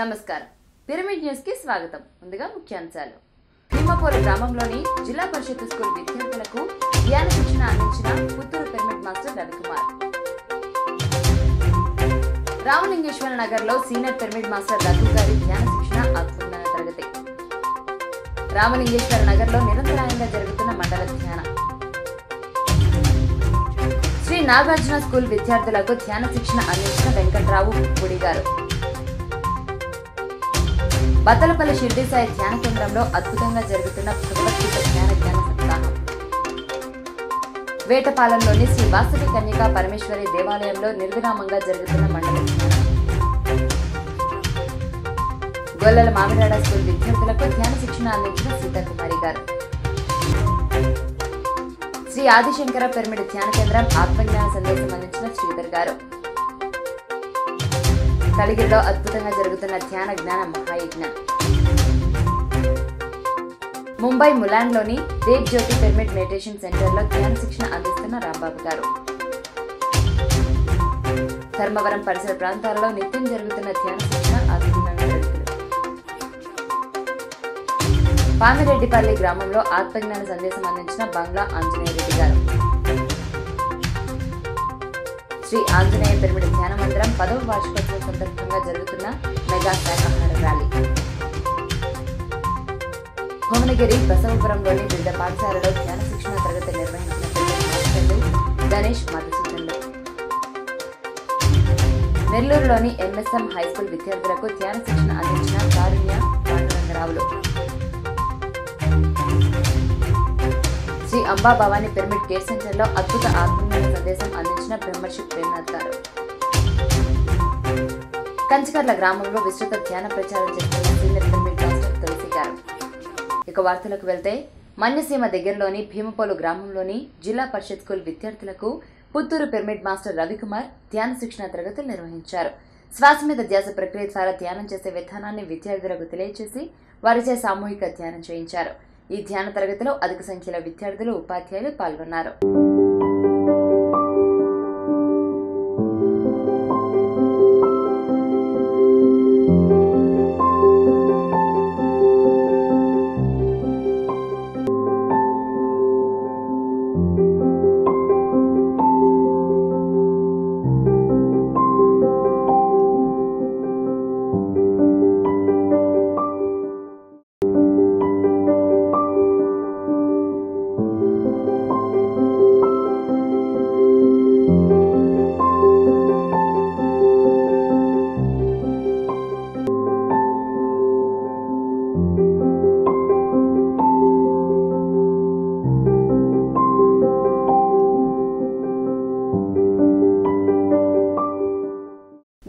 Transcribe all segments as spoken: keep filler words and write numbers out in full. నమస్కారం pyramid news కి స్వాగతం ముందుగా ముఖ్యాంశాలు భీమపూర్ గ్రామంలోని జిల్లా పరిషత్ స్కూల్ విద్యార్థులకు ధ్యాన శిక్షణ అందించిన పుత్తూరు పిరమిడ్ మాస్టర్ రవికుమార్ రామలింగేశ్వర నగర్ లో సీనియర్ పిరమిడ్ మాస్టర్ రఘు గారి ధ్యాన శిక్షణ అద్భుతమైన తరగతి రామలింగేశ్వర నగర్ లో నిరంతరాయంగా జరుగుతున్న మండల ధ్యాన శ్రీ నాగార్జున స్కూల్ విద్యార్థులకు ధ్యాన శిక్షణ అందించిన వెంకట్రావు గుడి గారు బత్తలపల్లి షిర్డి సాయి ధ్యాన కేంద్రంలో అద్భుతంగా జరుగుతున్న భగవద్గీత ధ్యాన ధ్యాన సప్తాహం వేటపాలెంలోని శ్రీ వాసవి కన్యకా పరమేశ్వరి దేవాలయంలో నిర్విరామంగా జరుగుతున్న మండల ధ్యానం గొల్లల మామిడాడ స్కూల్ విద్యార్థులకు ధ్యాన శిక్షణ అందించిన సీతాకుమారి గారు శ్రీ ఆదిశంకర పిరమిడ్ ధ్యాన కేంద్రం ఆత్మజ్ఞాన సందేశం అందించిన శ్రీధర్ గారు కలిగిలో అద్భుతంగా జరుగుతున్న ధ్యాన జ్ఞాన మహాయజ్ఞ ముంబై ములాన్లోని దేవ్ జ్యోతి పిరమిడ్ మెడిటేషన్ సెంటర్లో ధ్యాన శిక్షణ అందిస్తున్న రాంబాబు గారు ధర్మవరం పరిసర ప్రాంతాల్లో నిత్యం జరుగుతున్న ధ్యాన శిక్షణ అద్భుతంగా జరుగుతుంది పామిరెడ్డిపల్లి గ్రామంలో ఆత్మజ్ఞాన సందేశం అందించిన బంగ్లా ఆంజనేయ రెడ్డి గారు శ్రీ ఆంజనేయ పిరమిడ్ ధ్యాన మందిరం పదవ వార్షికోత్సవం సందర్భంగా జరుగుతున్న మెగా శాఖాహార ర్యాలీ భువనగిరి బసవపురంలోని వివిధ పాఠశాలలో ధ్యాన శిక్షణ తరగతి నిర్వహించిన పిల్లలు గణేష్ మధుసూదన్లు నెల్లూరులోని ఎంఎస్ఎం హైస్కూల్ విద్యార్థులకు ధ్యాన శిక్షణ అందించిన కారుణ్య పాండురంగరావులు శ్రీ అంబా భవాని పిరమిడ్ కేర్ సెంటర్లో అద్భుత ఆత్మీయ సందేశం అందించిన బ్రహ్మర్షి ప్రేమనాథ్ గారు కంచకర్ల గ్రామంలో విస్తృత ధ్యాన ప్రచారం చేస్తున్న సీనియర్ పిరమిడ్ మాస్టర్ తులసి గారు ఇక వార్తలకు వెళ్తే మన్యసీమ దగ్గరలోని భీమపోలు గ్రామంలోని జిల్లా పరిషత్ స్కూల్ విద్యార్థులకు పుత్తూరు పిరమిడ్ మాస్టర్ రవికుమార్ ధ్యాన శిక్షణ తరగతులు నిర్వహించారు శ్వాస మీద ధ్యాస ప్రక్రియ ద్వారా ధ్యానం చేసే విధానాన్ని విద్యార్థులకు తెలియజేసి వారిచే సామూహిక ధ్యానం చేయించారు ఈ ధ్యాన తరగతిలో అధిక సంఖ్యలో విద్యార్థులు ఉపాధ్యాయులు పాల్గొన్నారు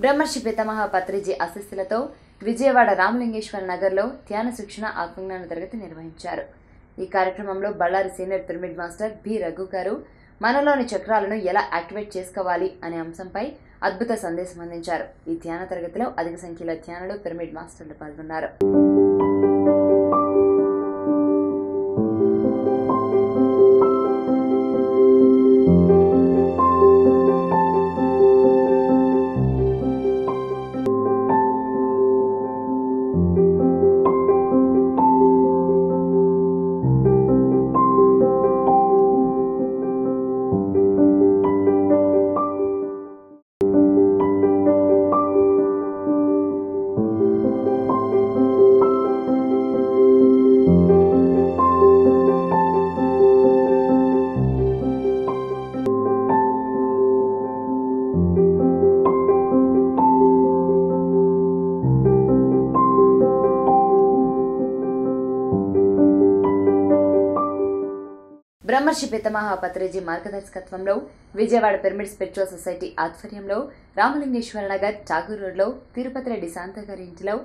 బ్రహ్మర్షి పితా మహా పత్రిజీ ఆశీస్సులతో విజయవాడ రామలింగేశ్వర నగర్లో ధ్యాన శిక్షణ ఆత్మజ్ఞాన తరగతి నిర్వహించారు ఈ కార్యక్రమంలో Ballari senior pyramid master B Raghu గారు మనలోని చక్రాలను ఎలా యాక్టివేట్ చేసుకోవాలి అనే అంశంపై అద్భుత సందేశం అందించారు ఈ ధ్యాన తరగతిలో అధిక సంఖ్యలో ధ్యానులు పిరమిడ్ మాస్టర్లు పాల్గొన్నారు బ్రహ్మర్షి పితా మహా పత్రిజీ మార్గదర్శకత్వంలో విజయవాడ పిరమిడ్ స్పిరిచువల్ సొసైటీ ఆధ్వర్యంలో రామలింగేశ్వర నగర్ ఠాగూర్ రోడ్లో తిరుపతి రెడ్డి శాంత గారి ఇంటిలో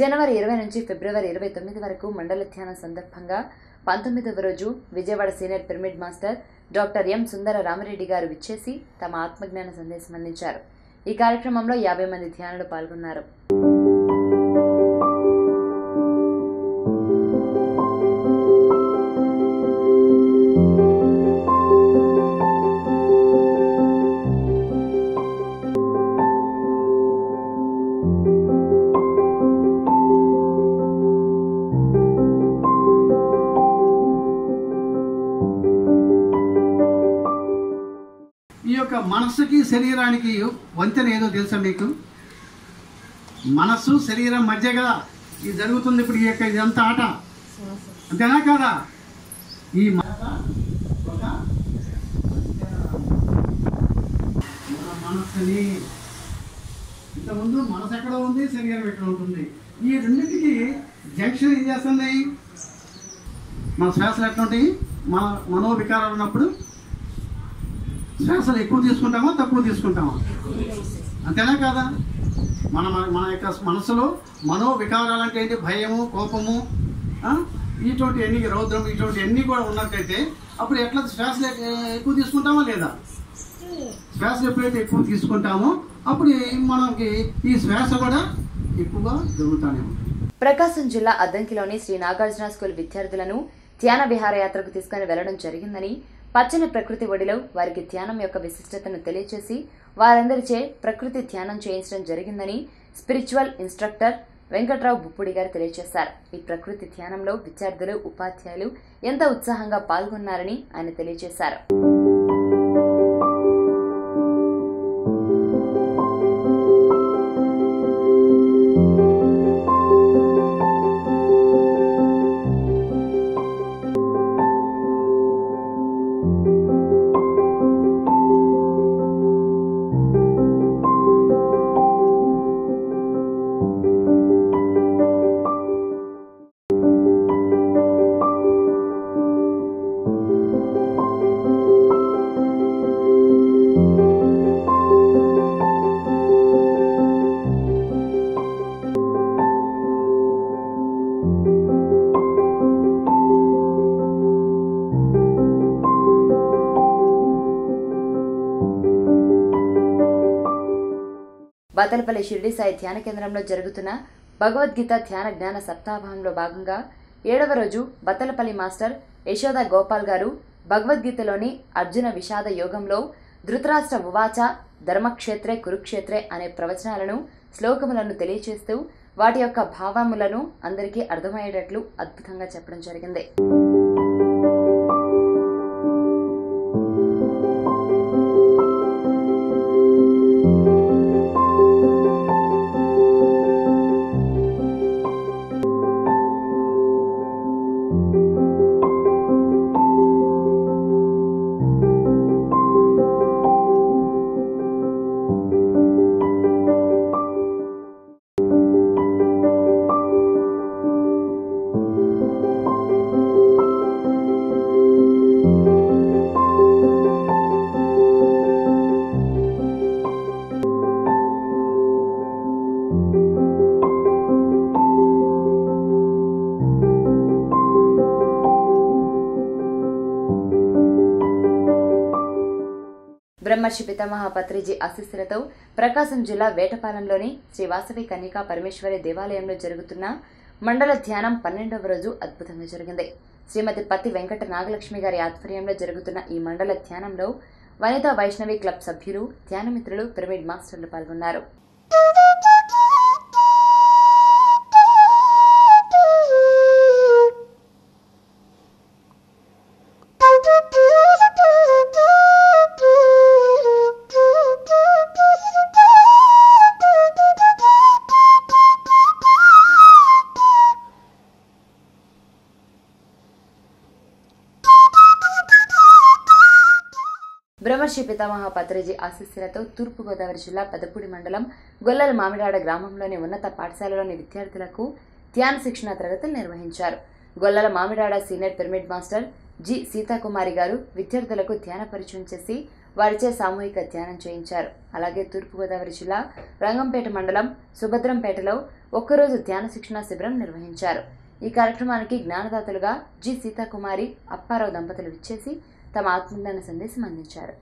జనవరి ఇరవై నుంచి ఫిబ్రవరి ఇరవై తొమ్మిది వరకు మండల ధ్యానం సందర్భంగా పంతొమ్మిదవ రోజు Vijayawada senior pyramid master doctor M Sundara Ramareddy గారు విచ్చేసి తమ ఆత్మజ్ఞాన సందేశం అందించారు ఈ కార్యక్రమంలో యాభై మంది ధ్యానులు పాల్గొన్నారు मनस की शरीरा की वंतन मीक मनस्सु शरीर मध्य कदा जो इद्त आट अंतना कदा मनसनी इंत मनस एक् शरीर यह रिंट की जंक्षन मन श्वास मन मनो विकार श्वास एक्वो तक अंतना कदा मन मन मनसो मनो विकारे भय कोपम इटनी रौद्रम इटनी अब श्वास एक्वामा लेदा श्वास एक्वामो अब मन की श्वास जो ప్రకాశం జిల్లా అద్దంకిలోని శ్రీ నాగార్జున స్కూల్ విద్యార్థులను ధ్యాన విహార యాత్రకు తీసుకొని వెళ్లడం జరిగిందని పచ్చని ప్రకృతి ఒడిలో వారికి ధ్యానం యొక్క విశిష్టతను తెలియజేసి వారందరిచే ప్రకృతి ధ్యానం చేయించడం జరిగిందని స్పిరిచువల్ ఇన్స్ట్రక్టర్ వెంకట్రావు బుప్పుడి గారు తెలియజేశారు. ఈ ప్రకృతి ధ్యానంలో విద్యార్థులు ఉపాధ్యాయులు ఎంత ఉత్సాహంగా పాల్గొన్నారని ఆయన తెలియజేశారు. బాతలపల్లి షిర్డి సాయి ధ్యాన కేంద్రంలో జరుగుతున్న భగవద్గీత ధ్యాన జ్ఞాన సప్తాహంలో భాగంగా ఏడవ రోజు బాతలపల్లి మాస్టర్ యశోద గోపాల్ గారు భగవద్గీతలోని అర్జున విషాద యోగంలో ధృతరాష్ట్ర ఉవాచ ధర్మక్షేత్రే కురుక్షేత్రే అనే ప్రవచనాలను శ్లోకములను తెలియజేస్తూ వాటి యొక్క భావములను అందరికీ అర్థమయ్యేటట్లు అద్భుతంగా చెప్పడం జరిగింది. బ్రహ్మర్షి పితా మహా పత్రిజీ ఆశీస్సులతో ప్రకాశం జిల్లా వేటపాలెంలోని శ్రీ వాసవి కన్యకా పరమేశ్వరి దేవాలయంలో జరుగుతున్న మండల ధ్యానం పన్నెండవ రోజు అద్భుతంగా జరిగింది. శ్రీమతి పత్తి వెంకట నాగలక్ష్మి గారి ఆధ్వర్యంలో జరుగుతున్న ఈ మండల ధ్యానంలో వనితా వైష్ణవి క్లబ్ సభ్యులు ధ్యానమిత్రులు పిరమిడ్ మాస్టర్లు పాల్గొన్నారు. బ్రహ్మర్షి పితా మహా పత్రిజీ ఆశీస్సులతో తూర్పుగోదావరి జిల్లా పెదపూడి మండలం గొల్లల మామిడాడ గ్రామంలోని ఉన్నత పాఠశాలలోని విద్యార్థులకు ధ్యాన శిక్షణ తరగతులు నిర్వహించారు. Gollala Mamidada senior pyramid master G Seethakumari గారు విద్యార్థులకు ధ్యాన పరిచయం చేసి వారిచే సామూహిక ధ్యానం చేయించారు. అలాగే తూర్పుగోదావరి జిల్లా రంగంపేట మండలం సుభద్రంపేటలో ఒక్కరోజు ధ్యాన శిక్షణ శిబిరం నిర్వహించారు. ఈ కార్యక్రమానికి జ్ఞానదాతలుగా జి సీతాకుమారి అప్పారావు దంపతులు విచ్చేసి తమ ఆత్మజ్ఞాన సందేశం అందించారు.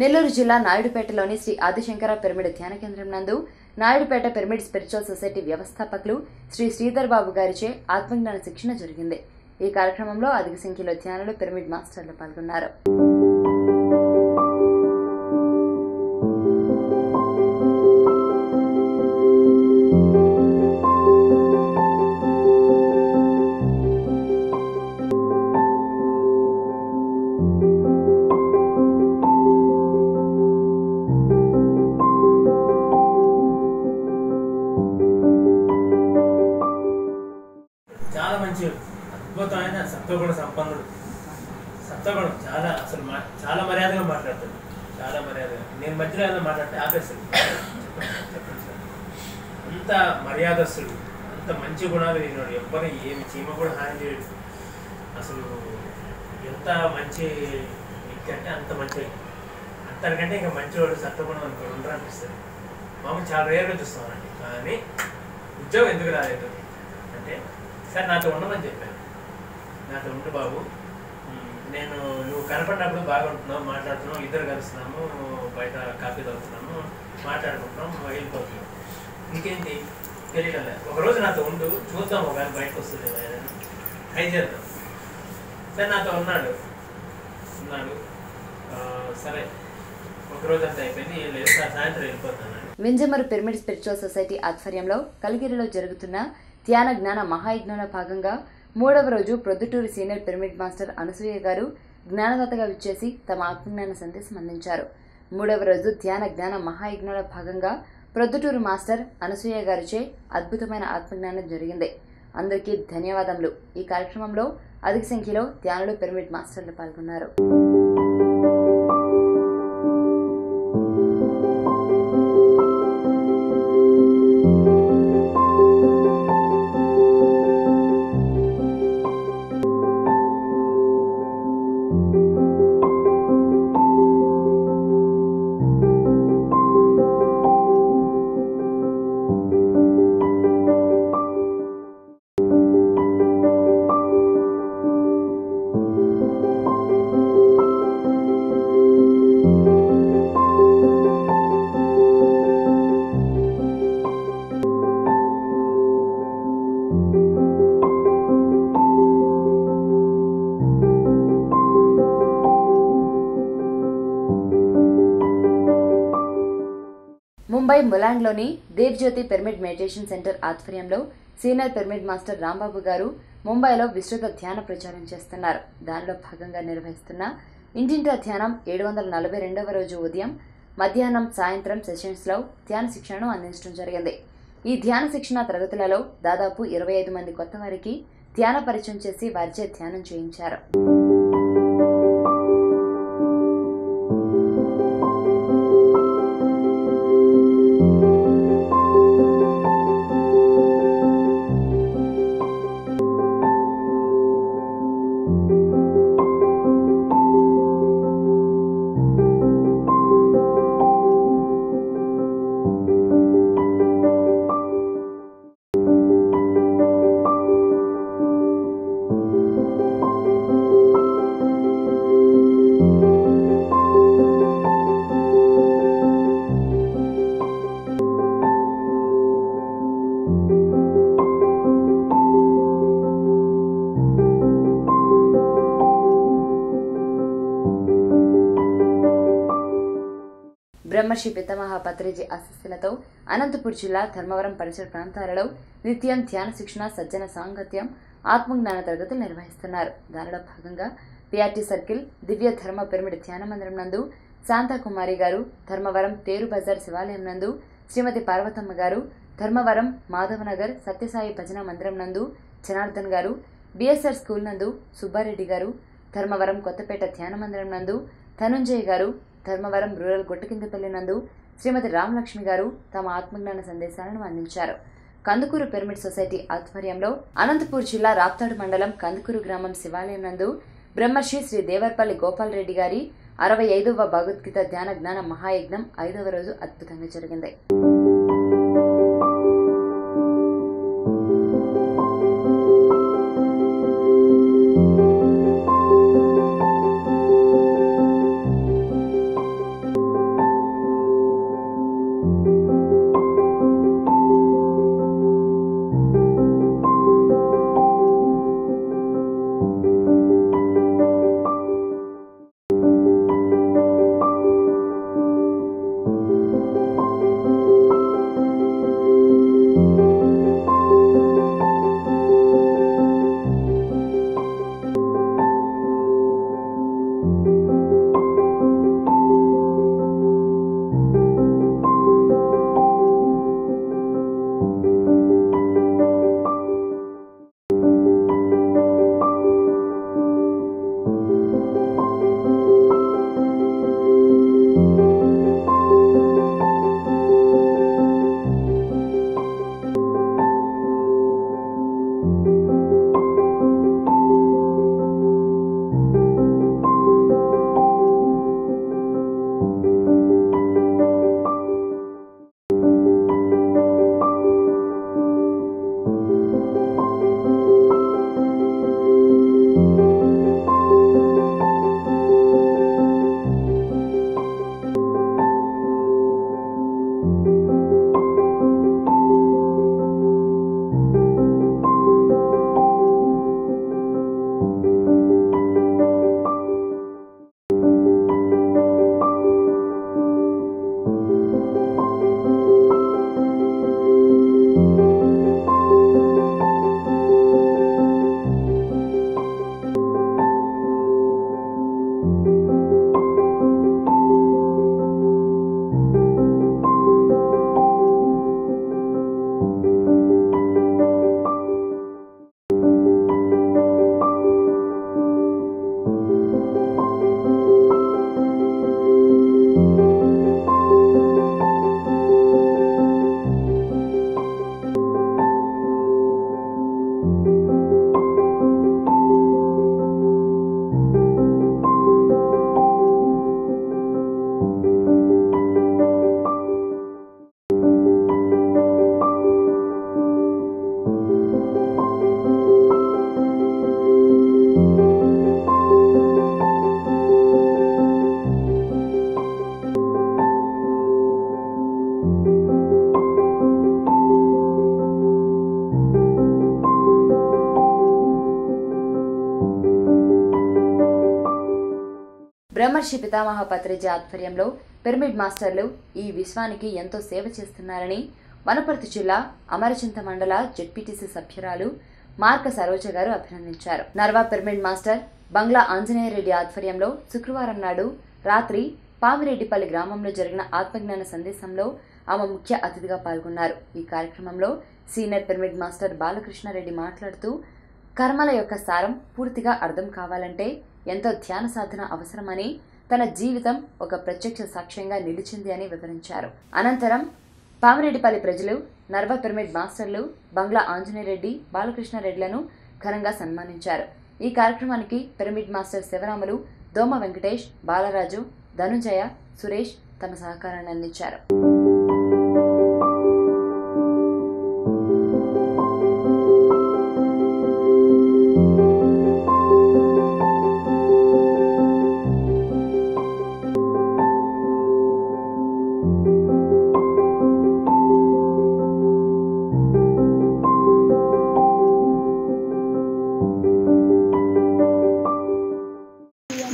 నెల్లూరు జిల్లా నాయుడుపేటలోని శ్రీ ఆదిశంకర పిరమిడ్ ధ్యాన కేంద్రం నందు నాయుడుపేట పిరమిడ్ స్పిరిచువల్ సొసైటీ వ్యవస్థాపకులు శ్రీ శ్రీధర్ బాబు గారిచే ఆత్మజ్ఞాన శిక్షణ జరిగింది. ఈ కార్యక్రమంలో అధిక సంఖ్యలో ధ్యానులు పిరమిడ్ మాస్టర్లు పాల్గొన్నారు. చాలా మంచి అద్భుతమైన సత్వగుణ సంపన్నుడు. సత్వగుణం చాలా అసలు మా చాలా మర్యాదగా మాట్లాడతాడు, చాలా మర్యాదగా. నేను మధ్యలో ఏదైనా మాట్లాడితే ఆపేస్తాడు, అంత మర్యాదస్తుడు, అంత మంచి గుణాలు తిన్నాడు. ఎవ్వరు ఏమి చీమ కూడా హాని చేయడు. అసలు ఎంత మంచి వ్యక్తి అంటే అంత మంచి వ్యక్తి. అంతకంటే ఇంకా మంచివాడు సత్వగుణం అనుకోడు ఉండరు అనిపిస్తుంది. మామూలు చాలా రేరుగా చూస్తామండి. కానీ ఉద్యోగం ఎందుకు రాలేదు అంటే, సరే నాతో ఉండమని చెప్పాను, నాతో ఉండు బాబు, నేను నువ్వు కనపడినప్పుడు బాగుంటున్నావు, మాట్లాడుతున్నావు, ఇద్దరు కలుస్తున్నాము, బయట కాఫీ తాగుతున్నాము, మాట్లాడుకుంటున్నాము, వెళ్ళిపోతున్నాము, ఇంకేంటి తెలియటం లేదు. ఒకరోజు నాతో ఉండు చూద్దాం, ఒకవేళ బయటకు వస్తుంది ఆయన ట్రై చేద్దాం. సరే నాతో ఉన్నాడు ఉన్నాడు సరే ఒకరోజు అంతా అయిపోయింది, లేదు సాయంత్రం వెళ్ళిపోతున్నాను. వెంజమర్ పిరమిడ్ స్పిరిచువల్ సొసైటీ ఆధ్వర్యంలో కలిగిరిలో జరుగుతున్న ధ్యాన జ్ఞాన మహాయజ్ఞంలో భాగంగా మూడవ రోజు ప్రొద్దుటూరి సీనియర్ పిరమిడ్ మాస్టర్ అనసూయ గారు జ్ఞానదాతగా విచ్చేసి తమ ఆత్మజ్ఞాన సందేశం అందించారు. మూడవ రోజు ధ్యాన జ్ఞాన మహాయజ్ఞంలో భాగంగా ప్రొద్దుటూరి మాస్టర్ అనసూయ గారిచే అద్భుతమైన ఆత్మజ్ఞానం జరిగింది. అందరికీ ధన్యవాదములు. ఈ కార్యక్రమంలో అధిక సంఖ్యలో ధ్యానులు పిరమిడ్ మాస్టర్లు పాల్గొన్నారు. ముంబై ములాండ్లోని దేవ్జ్యోతి పిరమిడ్ మెడిటేషన్ సెంటర్ ఆధ్వర్యంలో సీనియర్ పిరమిడ్ మాస్టర్ రాంబాబు గారు ముంబైలో విస్తృత ధ్యాన ప్రచారం చేస్తున్నారు. దానిలో భాగంగా నిర్వహిస్తున్న ఇంటింటా ధ్యానం ఏడు వందల నలభై రెండవ రోజు ఉదయం, మధ్యాహ్నం, సాయంత్రం సెషన్స్లో ధ్యాన శిక్షణను అందించడం జరిగింది. ఈ ధ్యాన శిక్షణ తరగతులలో దాదాపు ఇరవై ఐదు మంది కొత్త వారికి ధ్యాన పరిచయం చేసి వారిచే ధ్యానం చేయించారు. బ్రహ్మర్షి పితా మహా పత్రిజీ ఆశీస్సులతో అనంతపూర్ జిల్లా ధర్మవరం పరిసర ప్రాంతాలలో నిత్యం ధ్యాన శిక్షణ, సజ్జన సాంగత్యం, ఆత్మజ్ఞాన తరగతులు నిర్వహిస్తున్నారు. దానిలో భాగంగా పిఆర్టీ సర్కిల్ దివ్య ధర్మ పిరమిడ్ ధ్యాన మందిరం నందు శాంతాకుమారి గారు, ధర్మవరం తేరు బజార్ శివాలయం నందు శ్రీమతి పార్వతమ్మ గారు, ధర్మవరం మాధవనగర్ సత్యసాయి భజన మందిరం నందు జనార్దన్ గారు, బిఎస్ఆర్ స్కూల్ నందు సుబ్బారెడ్డి గారు, ధర్మవరం కొత్తపేట ధ్యాన మందిరం నందు ధనుంజయ్ గారు, ధర్మవరం రూరల్ గొట్టకిందపల్లి నందు శ్రీమతి రామలక్ష్మి గారు తమ ఆత్మజ్ఞాన సందేశాలను అందించారు. కందుకూరు పిరమిడ్ సొసైటీ ఆధ్వర్యంలో అనంతపూర్ జిల్లా రాప్తాడు మండలం కందుకూరు గ్రామం శివాలయం నందు బ్రహ్మర్షి శ్రీ దేవర్పల్లి గోపాల్రెడ్డి గారి అరవై ఐదవ భగవద్గీత ధ్యాన జ్ఞాన మహాయజ్ఞం ఐదవ రోజు అద్భుతంగా జరిగింది. బ్రహ్మర్షి పితామహ పత్రిజీ ఆధ్వర్యంలో పిరమిడ్ మాస్టర్లు ఈ విశ్వానికి ఎంతో సేవ చేస్తున్నారని వనపర్తి జిల్లా అమరచింత మండల జెడ్పీటీసీ సభ్యురాలు మార్క సరోజ గారు అభినందించారు. నర్వా పిరమిడ్ మాస్టర్ బంగ్లా ఆంజనేయ రెడ్డి ఆధ్వర్యంలో శుక్రవారం నాడు రాత్రి పామిరెడ్డిపల్లి గ్రామంలో జరిగిన ఆత్మజ్ఞాన సందేశంలో ఆమె ముఖ్య అతిథిగా పాల్గొన్నారు. ఈ కార్యక్రమంలో సీనియర్ పిరమిడ్ మాస్టర్ బాలకృష్ణారెడ్డి మాట్లాడుతూ కర్మల యొక్క సారం పూర్తిగా అర్థం కావాలంటే ఎంతో ధ్యాన సాధన అవసరమని, తన జీవితం ఒక ప్రత్యక్ష సాక్ష్యంగా నిలిచింది అని వివరించారు. అనంతరం పామిరెడ్డిపల్లి ప్రజలు నర్వా పిరమిడ్ మాస్టర్లు బంగ్లా ఆంజనేయరెడ్డి బాలకృష్ణారెడ్డిలను ఘనంగా సన్మానించారు. ఈ కార్యక్రమానికి పిరమిడ్ మాస్టర్ శివరాములు, దోమ వెంకటేష్, బాలరాజు, ధనుంజయ, సురేష్ తమ సహకారాన్ని అందించారు.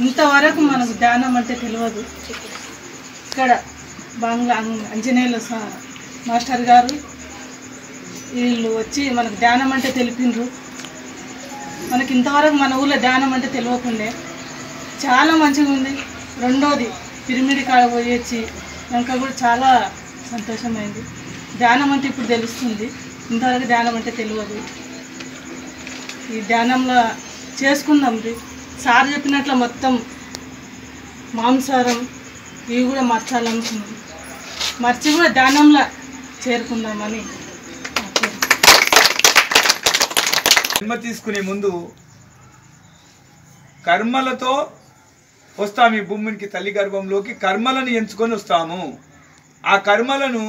ఇంతవరకు మనకు ధ్యానం అంటే తెలియదు. ఇక్కడ బంగ్లా ఆంజనేయులు మాస్టర్ గారు వీళ్ళు వచ్చి మనకు ధ్యానం అంటే తెలిపిండ్రు. మనకి ఇంతవరకు మన ఊళ్ళో ధ్యానం అంటే తెలియకుండే చాలా మంచిగా ఉంది. రెండోది పిరమిడ్ కాడ పోయి వచ్చి ఇంకా కూడా చాలా సంతోషమైంది. ధ్యానం అంటే ఇప్పుడు తెలుస్తుంది, ఇంతవరకు ధ్యానం అంటే తెలియదు. ఈ ధ్యానంలో చేసుకుందాం. సార్ చెప్పినట్లు మొత్తం మాంసారం ఇవి కూడా మర్చాలనుకున్నాం, మర్చి కూడా ధ్యానంలో చేరుకుందామని. జన్మ తీసుకునే ముందు కర్మలతో వస్తాము. ఈ భూమికి తల్లి గర్భంలోకి కర్మలను ఎంచుకొని వస్తాము. ఆ కర్మలను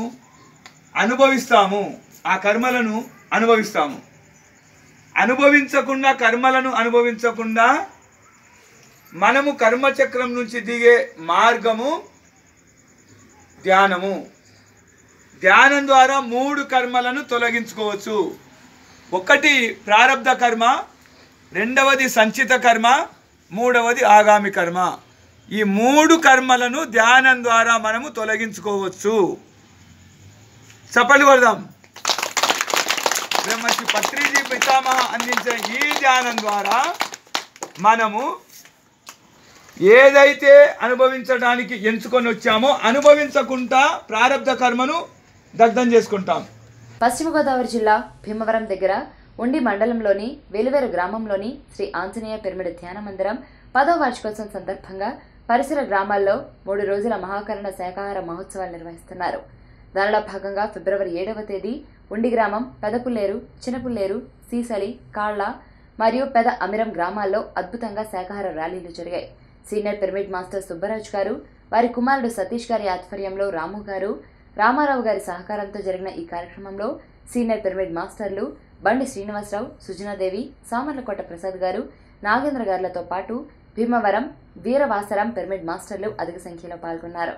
అనుభవిస్తాము. ఆ కర్మలను అనుభవిస్తాము అనుభవించకుండా కర్మలను అనుభవించకుండా మనము కర్మచక్రం నుంచి దిగే మార్గము ధ్యానము. ధ్యానం ద్వారా మూడు కర్మలను తొలగించుకోవచ్చు. ఒకటి ప్రారబ్ధ కర్మ, రెండవది సంచిత కర్మ, మూడవది ఆగామి కర్మ. ఈ మూడు కర్మలను ధ్యానం ద్వారా మనము తొలగించుకోవచ్చు. చప్పట్లు కొడదాం. బ్రహ్మర్షి పత్రిజీ పితామహ అందించిన ఈ ధ్యానం ద్వారా మనము ఏదైతే అనుభవించడానికి ఎంచుకొని వచ్చామో అనుభవించకుండా ప్రారంభ కర్మను దగ్ధం చేసుకుంటాం. పశ్చిమ గోదావరి జిల్లా భీమవరం దగ్గర ఉండి మండలంలోని వెలువేరు గ్రామంలోని శ్రీ ఆంజనేయ పిరమిడ్ ధ్యాన మందిరం పదవ వార్షికోత్సవం సందర్భంగా పరిసర గ్రామాల్లో మూడు రోజుల మహాకరణ శాఖాహార మహోత్సవాలు నిర్వహిస్తున్నారు. దానిలో భాగంగా ఫిబ్రవరి ఏడవ తేదీ ఉండి గ్రామం, పెదపుల్లేరు, చిన్నపుల్లేరు, సీసలి, కాళ్ళ మరియు పెద అమిరం గ్రామాల్లో అద్భుతంగా శాఖాహార ర్యాలీలు జరిగాయి. సీనియర్ పిరమిడ్ మాస్టర్ సుబ్బరాజు గారు, వారి కుమారుడు సతీష్ గారి ఆధ్వర్యంలో రాము గారు, రామారావు గారి సహకారంతో జరిగిన ఈ కార్యక్రమంలో సీనియర్ పిరమిడ్ మాస్టర్లు బండి శ్రీనివాసరావు, సుజనాదేవి, సామర్లకోట ప్రసాద్ గారు, నాగేంద్ర గారులతో పాటు భీమవరం వీరవాసరం పిరమిడ్ మాస్టర్లు అధిక సంఖ్యలో పాల్గొన్నారు.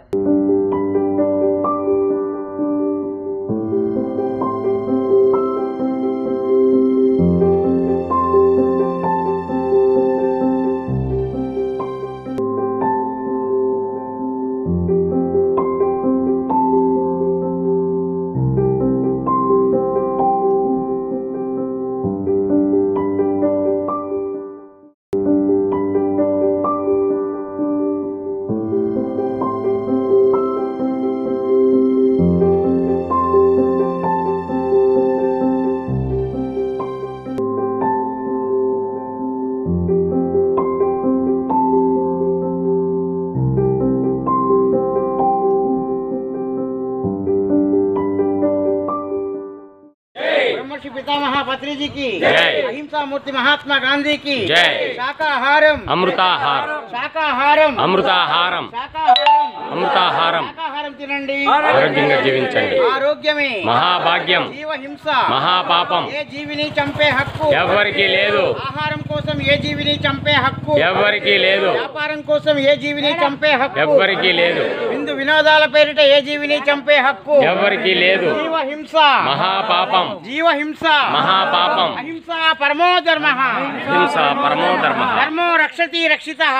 पितामह पत्रिजी की जय, अहिंसा मूर्ति महात्मा गांधी की जय, शाकाहारम अमृताहारम, शाकाहारम अमृताहारम, शाकाहारम अमृताहारम, शाकाहारम తినండి ఆరోగ్యంగా జీవించండి, ఆరోగ్యమే మహాభాగ్యం, జీవ హింస మహాపాపం, ఏ జీవిని చంపే హక్కు ఎవ్వరికీ లేదు, ఆహారం కోసం ఏ జీవిని చంపే హక్కు ఎవ్వరికీ లేదు, వ్యాపారం కోసం ఏ జీవిని చంపే హక్కు ఎవ్వరికీ లేదు, విందు వినోదాల పేరిట ఏ జీవిని చంపే హక్కు ఎవ్వరికీ లేదు, జీవ హింస మహాపాపం, జీవ హింస మహాపాపం, అహింసా పరమో ధర్మః, అహింసా పరమో ధర్మః, ధర్మో రక్షతి రక్షితః,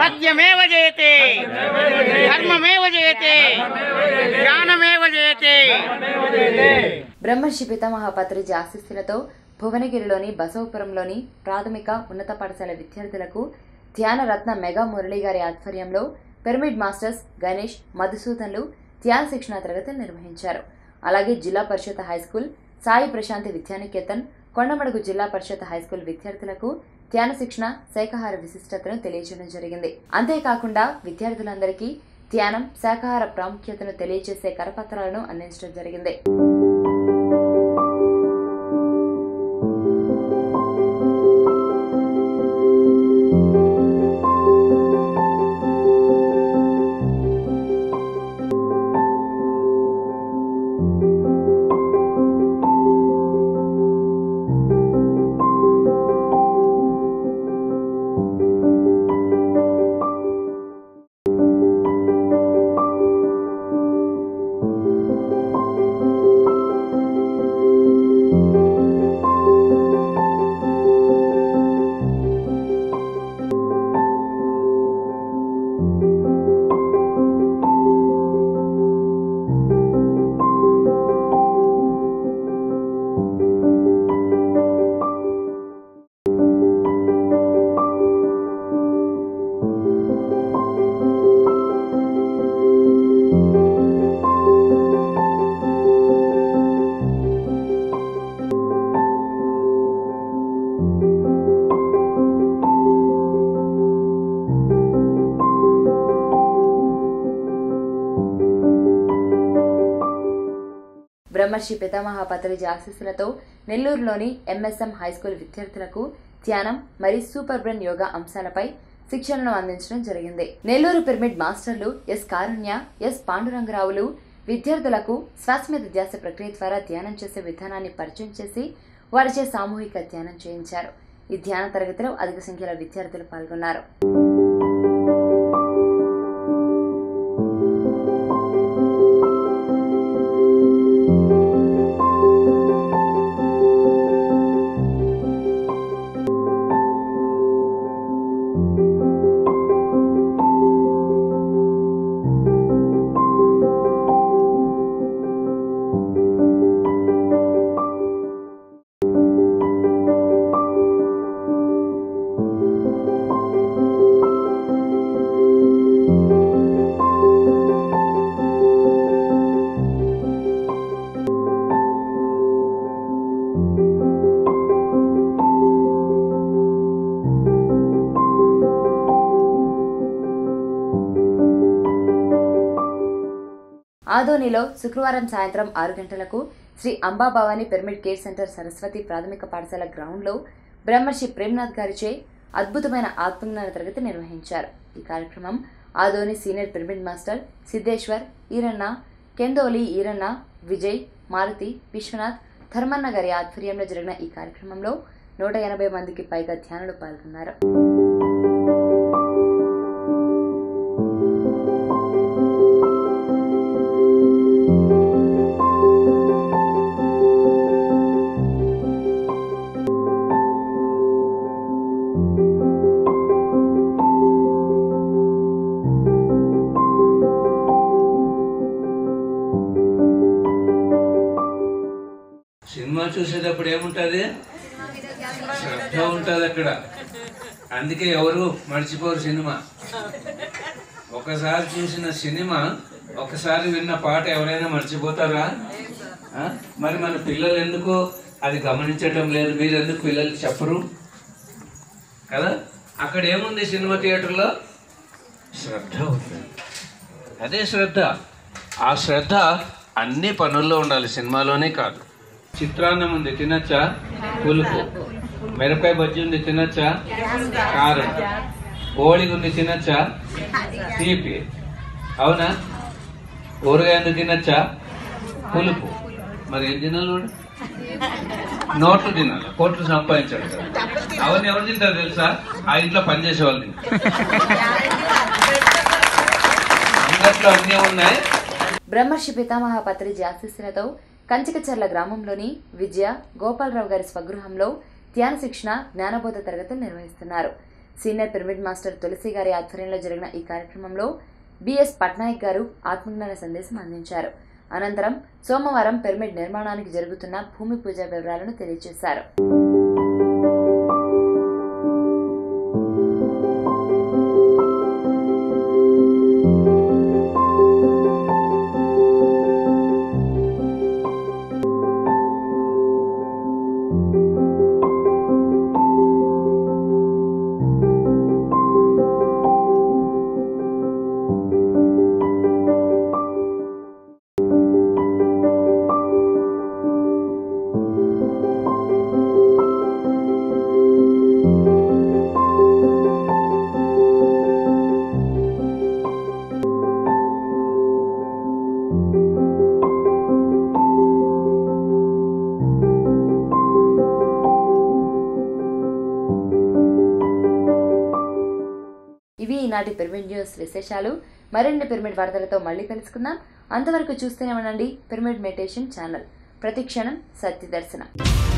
सत्यमेव जयते, धर्ममेव जयते, ज्ञानमेव जयते। ब्रह्मर्षि पिता महापात्रीजी ఆశీస్సులతో భువనగిరిలోని బసవపురంలోని ప్రాథమిక ఉన్నత పాఠశాల విద్యార్థులకు ధ్యాన రత్న మెగా మురళి గారి ఆధ్వర్యంలో పిరమిడ్ మాస్టర్స్ గణేష్ మధుసూదన్లు ధ్యాన శిక్షణ తరగతులు నిర్వహించారు. అలాగే జిల్లా పరిషత్ హైస్కూల్ సాయి ప్రశాంతి విద్యానికేతన్ కొండమడుగు జిల్లా పరిషత్ హైస్కూల్ విద్యార్థులకు ధ్యాన శిక్షణ శాకాహార విశిష్టతను తెలియజేయడం జరిగింది. అంతేకాకుండా విద్యార్థులందరికీ ధ్యానం శాకాహార ప్రాముఖ్యతను తెలియజేసే కరపత్రాలను అందించడం జరిగింది. బ్రహ్మర్షి పితామహ పత్రిజీ ఆశీస్సులతో నెల్లూరులోని ఎంఎస్ఎం హైస్కూల్ విద్యార్థులకు ధ్యానం మరియు సూపర్ బ్రెయిన్ యోగా అంశాలపై శిక్షణను అందించడం జరిగింది. నెల్లూరు పిరమిడ్ మాస్టర్లు ఎస్ కారుణ్య, ఎస్ పాండురంగరావులు విద్యార్థులకు శ్వాసమీద ధ్యాస ప్రక్రియ ద్వారా ధ్యానం చేసే విధానాన్ని పరిచయం చేసి వారిచే సామూహిక ధ్యానం చేయించారు. ఈ ధ్యాన తరగతిలో అధిక సంఖ్యలో విద్యార్థులు పాల్గొన్నారు. ఆదోనిలో శుక్రవారం సాయంత్రం ఆరు గంటలకు Shri Ambabhavani pyramid care centre Saraswati ప్రాథమిక పాఠశాల గ్రౌండ్లో బ్రహ్మర్షి ప్రేమ్నాథ్ గారిచే అద్భుతమైన ఆత్మజ్ఞాన తరగతి నిర్వహించారు. ఈ కార్యక్రమం Adoni senior pyramid master Siddheshwar, Eeranna, Kendoli Eeranna, Vijay, Maruti, Vishwanath, Dharmanna గారి ఆధ్వర్యంలో జరిగిన. ఈ కార్యక్రమంలో నూట ఎనభై మందికి పైగా ధ్యానులు పాల్గొన్నారు. సినిమా చూసేటప్పుడు ఏముంటుంది? శ్రద్ధ ఉంటుంది అక్కడ. అందుకే ఎవరు మర్చిపోరు సినిమా. ఒకసారి చూసిన సినిమా, ఒకసారి విన్న పాట ఎవరైనా మర్చిపోతారా? మరి మన పిల్లలు ఎందుకు అది గమనించటం లేదు? మీరు ఎందుకు పిల్లలు చెప్పరు కదా? అక్కడ ఏముంది సినిమా థియేటర్లో? శ్రద్ధ ఉంటుంది. అదే శ్రద్ధ. ఆ శ్రద్ధ అన్ని పనుల్లో ఉండాలి, సినిమాలోనే కాదు. చిత్రాన్నం ఉంది, తినచ్చా? పులుపు. మిరపకాయ బజ్జీ ఉంది, తినచ్చా? కారం. కోడిగా ఉంది, తినచ్చా? తీపి. అవునా? ఊరగాయ ఉంది, తినచ్చా? పులుపు. మరి ఏం తినాలి? నోట్లు తినాలి, కోట్లు సంపాదించాడు. అవన్నీ ఎవరు తింటారు తెలుసా? ఆ ఇంట్లో పనిచేసే వాళ్ళు తింటారు. అంగట్లో అన్నీ ఉన్నాయి. బ్రహ్మర్షి పితామహ పత్రిజీ ఆశీస్సులతో కంచికచర్ల గ్రామంలోని విజయ గోపాలరావు గారి స్వగృహంలో ధ్యాన శిక్షణ జ్ఞానబోధ తరగతులు నిర్వహిస్తున్నారు. సీనియర్ పిరమిడ్ మాస్టర్ తులసి గారి ఆధ్వర్యంలో జరిగిన ఈ కార్యక్రమంలో బిఎస్ పట్నాయక్ గారు ఆత్మజ్ఞాన సందేశం అందించారు. అనంతరం సోమవారం పిరమిడ్ నిర్మాణానికి జరుగుతున్న భూమి పూజ వివరాలను తెలియజేశారు. ఇవి ఈనాటి పిరమిడ్ న్యూస్ విశేషాలు. మరిన్ని పిరమిడ్ వార్తలతో మళ్ళీ కలుసుకుందాం. అంతవరకు చూస్తూనే ఉండండి పిరమిడ్ మెడిటేషన్ ఛానల్. ప్రతి క్షణం సత్యదర్శనం.